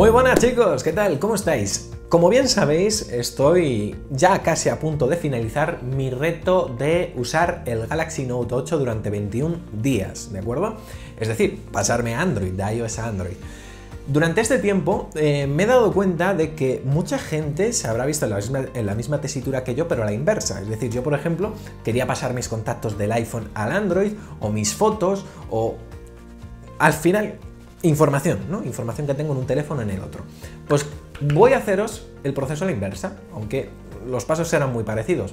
Muy buenas chicos, ¿qué tal? ¿Cómo estáis? Como bien sabéis, estoy ya casi a punto de finalizar mi reto de usar el Galaxy Note 8 durante 21 días, ¿de acuerdo? Es decir, pasarme a Android, de iOS a Android. Durante este tiempo me he dado cuenta de que mucha gente se habrá visto en la misma tesitura que yo, pero a la inversa. Es decir, yo, por ejemplo, quería pasar mis contactos del iPhone al Android, o mis fotos, o al final información, ¿no? Información que tengo en un teléfono en el otro. Pues voy a haceros el proceso a la inversa, aunque los pasos serán muy parecidos.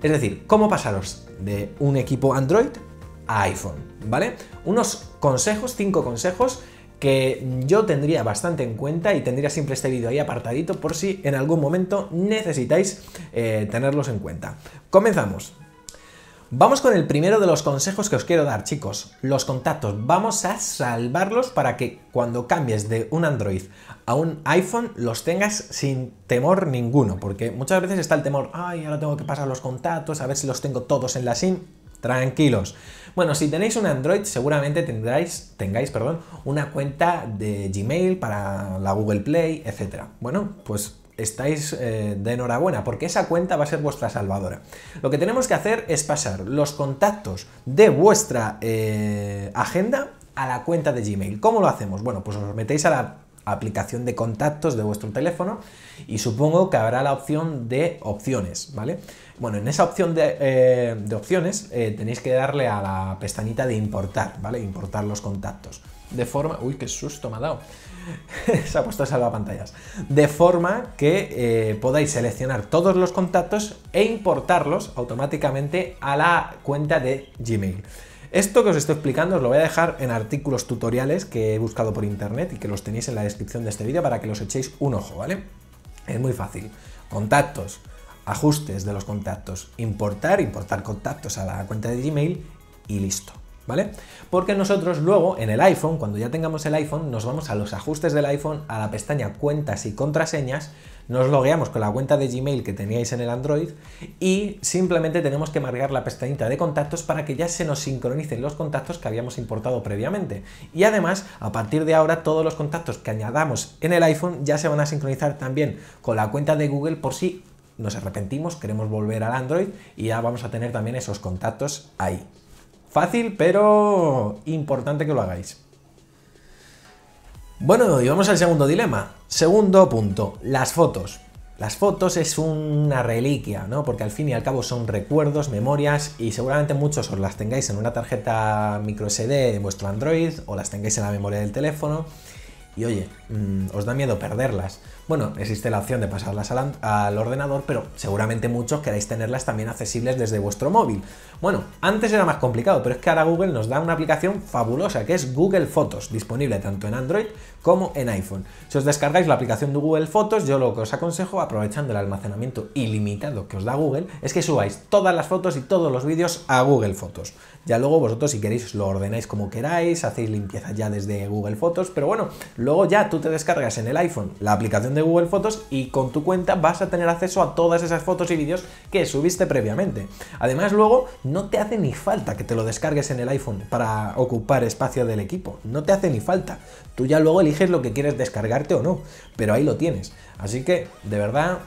Es decir, cómo pasaros de un equipo Android a iPhone, ¿vale? Unos consejos, 5 consejos que yo tendría bastante en cuenta y tendría siempre este vídeo ahí apartadito por si en algún momento necesitáis tenerlos en cuenta. Comenzamos. Vamos con el primero de los consejos que os quiero dar, chicos. Los contactos. Vamos a salvarlos para que cuando cambies de un Android a un iPhone los tengas sin temor ninguno. Porque muchas veces está el temor, ay, ahora tengo que pasar los contactos, a ver si los tengo todos en la SIM. Tranquilos. Bueno, si tenéis un Android seguramente tengáis una cuenta de Gmail para la Google Play, etc. Bueno, pues estáis de enhorabuena, porque esa cuenta va a ser vuestra salvadora. Lo que tenemos que hacer es pasar los contactos de vuestra agenda a la cuenta de Gmail. ¿Cómo lo hacemos? Bueno, pues os metéis a la aplicación de contactos de vuestro teléfono y supongo que habrá la opción de opciones, ¿vale? Bueno, en esa opción de opciones tenéis que darle a la pestañita de importar, ¿vale? Importar los contactos. De forma... ¡Uy, qué susto me ha dado! Se ha puesto salvapantallas. De forma que podáis seleccionar todos los contactos e importarlos automáticamente a la cuenta de Gmail. Esto que os estoy explicando os lo voy a dejar en artículos tutoriales que he buscado por internet y que los tenéis en la descripción de este vídeo para que los echéis un ojo, ¿vale? Es muy fácil. Contactos, ajustes de los contactos, importar contactos a la cuenta de Gmail y listo, ¿vale? Porque nosotros luego en el iPhone, cuando ya tengamos el iPhone, nos vamos a los ajustes del iPhone, a la pestaña cuentas y contraseñas, nos logueamos con la cuenta de Gmail que teníais en el Android y simplemente tenemos que marcar la pestañita de contactos para que ya se nos sincronicen los contactos que habíamos importado previamente. Y además, a partir de ahora, todos los contactos que añadamos en el iPhone ya se van a sincronizar también con la cuenta de Google por si nos arrepentimos, queremos volver al Android y ya vamos a tener también esos contactos ahí. Fácil, pero importante que lo hagáis. Bueno, y vamos al segundo dilema. Segundo punto, las fotos. Las fotos es una reliquia, ¿no? Porque al fin y al cabo son recuerdos, memorias y seguramente muchos os las tengáis en una tarjeta microSD en vuestro Android o las tengáis en la memoria del teléfono y oye, os da miedo perderlas. Bueno, existe la opción de pasarlas al ordenador, pero seguramente muchos queráis tenerlas también accesibles desde vuestro móvil. Bueno, antes era más complicado, pero es que ahora Google nos da una aplicación fabulosa, que es Google Fotos, disponible tanto en Android como en iPhone. Si os descargáis la aplicación de Google Fotos, yo lo que os aconsejo, aprovechando el almacenamiento ilimitado que os da Google, es que subáis todas las fotos y todos los vídeos a Google Fotos. Ya luego vosotros, si queréis, lo ordenáis como queráis, hacéis limpieza ya desde Google Fotos, pero bueno, luego ya tú te descargas en el iPhone la aplicación de Google Fotos y con tu cuenta vas a tener acceso a todas esas fotos y vídeos que subiste previamente. Además, luego no te hace ni falta que te lo descargues en el iPhone para ocupar espacio del equipo. No te hace ni falta. Tú ya luego eliges lo que quieres descargarte o no, pero ahí lo tienes. Así que, de verdad,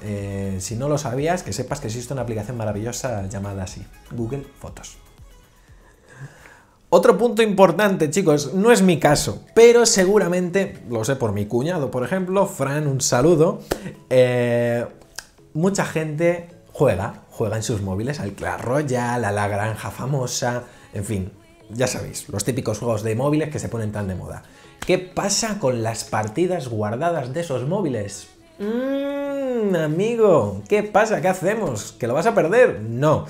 si no lo sabías, que sepas que existe una aplicación maravillosa llamada así, Google Fotos. Otro punto importante, chicos, no es mi caso, pero seguramente, lo sé por mi cuñado, por ejemplo, Fran, un saludo, mucha gente juega en sus móviles al Clash Royale, a la Granja Famosa, en fin, ya sabéis, los típicos juegos de móviles que se ponen tan de moda. ¿Qué pasa con las partidas guardadas de esos móviles? Amigo, ¿qué pasa? ¿Qué hacemos? ¿Que lo vas a perder? No.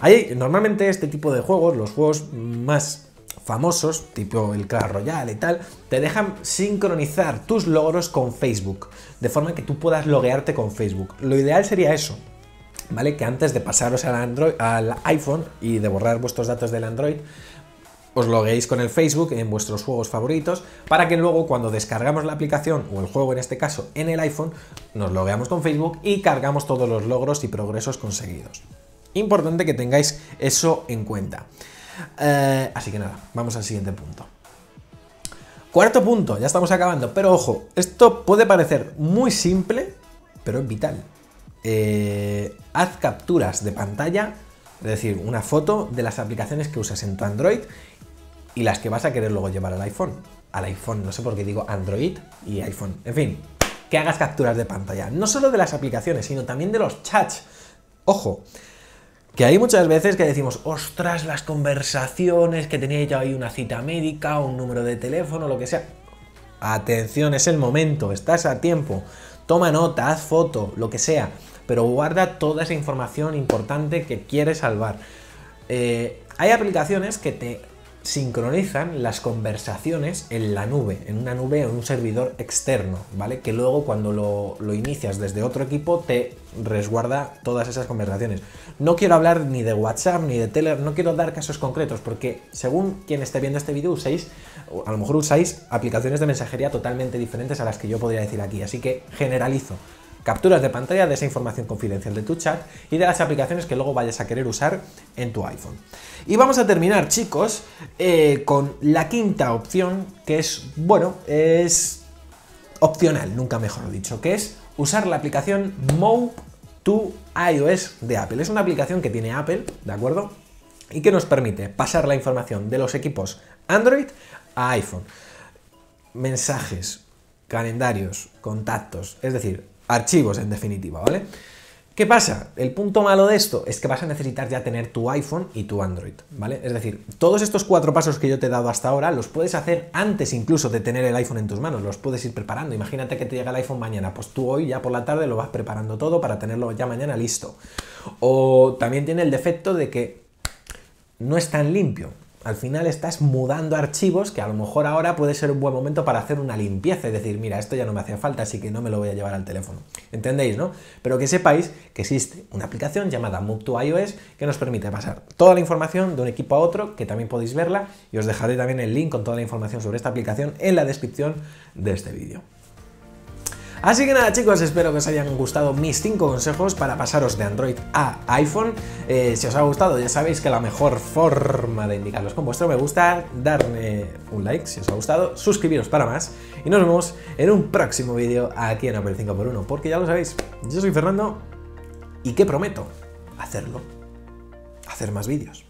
Hay normalmente este tipo de juegos, los juegos más famosos, tipo el Clash Royale y tal, te dejan sincronizar tus logros con Facebook, de forma que tú puedas loguearte con Facebook. Lo ideal sería eso, ¿vale? Que antes de pasaros al iPhone y de borrar vuestros datos del Android, os logueéis con el Facebook en vuestros juegos favoritos para que luego cuando descargamos la aplicación o el juego en este caso en el iPhone, nos logueamos con Facebook y cargamos todos los logros y progresos conseguidos. Importante que tengáis eso en cuenta. Así que nada, vamos al siguiente punto. Cuarto punto, ya estamos acabando, pero ojo, esto puede parecer muy simple, pero es vital. Haz capturas de pantalla, es decir, una foto de las aplicaciones que usas en tu Android y las que vas a querer luego llevar al iPhone. Al iPhone, no sé por qué digo Android y iPhone. En fin, que hagas capturas de pantalla, no solo de las aplicaciones, sino también de los chats. Ojo, que hay muchas veces que decimos, ostras, las conversaciones, que tenía yo ahí una cita médica, un número de teléfono, lo que sea. Atención, es el momento, estás a tiempo. Toma nota, haz foto, lo que sea, pero guarda toda esa información importante que quieres salvar. Hay aplicaciones que te sincronizan las conversaciones en la nube, en una nube o en un servidor externo, ¿vale? Que luego cuando lo inicias desde otro equipo te resguarda todas esas conversaciones. No quiero hablar ni de WhatsApp ni de Telegram, no quiero dar casos concretos porque según quien esté viendo este vídeo uséis, a lo mejor usáis aplicaciones de mensajería totalmente diferentes a las que yo podría decir aquí, así que generalizo. Capturas de pantalla de esa información confidencial de tu chat y de las aplicaciones que luego vayas a querer usar en tu iPhone. Y vamos a terminar, chicos, con la quinta opción, que es, bueno, es opcional, nunca mejor dicho, que es usar la aplicación Move to iOS de Apple. Es una aplicación que tiene Apple, ¿de acuerdo? Y que nos permite pasar la información de los equipos Android a iPhone. Mensajes, calendarios, contactos, es decir, archivos en definitiva, ¿vale? ¿Qué pasa? El punto malo de esto es que vas a necesitar ya tener tu iPhone y tu Android, ¿vale? Es decir, todos estos 4 pasos que yo te he dado hasta ahora los puedes hacer antes incluso de tener el iPhone en tus manos, los puedes ir preparando. Imagínate que te llega el iPhone mañana, pues tú hoy ya por la tarde lo vas preparando todo para tenerlo ya mañana listo. O también tiene el defecto de que no es tan limpio. Al final estás mudando archivos que a lo mejor ahora puede ser un buen momento para hacer una limpieza y decir, mira, esto ya no me hace falta, así que no me lo voy a llevar al teléfono. ¿Entendéis, no? Pero que sepáis que existe una aplicación llamada Move to iOS que nos permite pasar toda la información de un equipo a otro, que también podéis verla, y os dejaré también el link con toda la información sobre esta aplicación en la descripción de este vídeo. Así que nada, chicos, espero que os hayan gustado mis 5 consejos para pasaros de Android a iPhone. Si os ha gustado, ya sabéis que la mejor forma de indicarlos con vuestro me gusta, darme un like si os ha gustado, suscribiros para más y nos vemos en un próximo vídeo aquí en Apple 5x1, porque ya lo sabéis, yo soy Fernando y que prometo hacer más vídeos.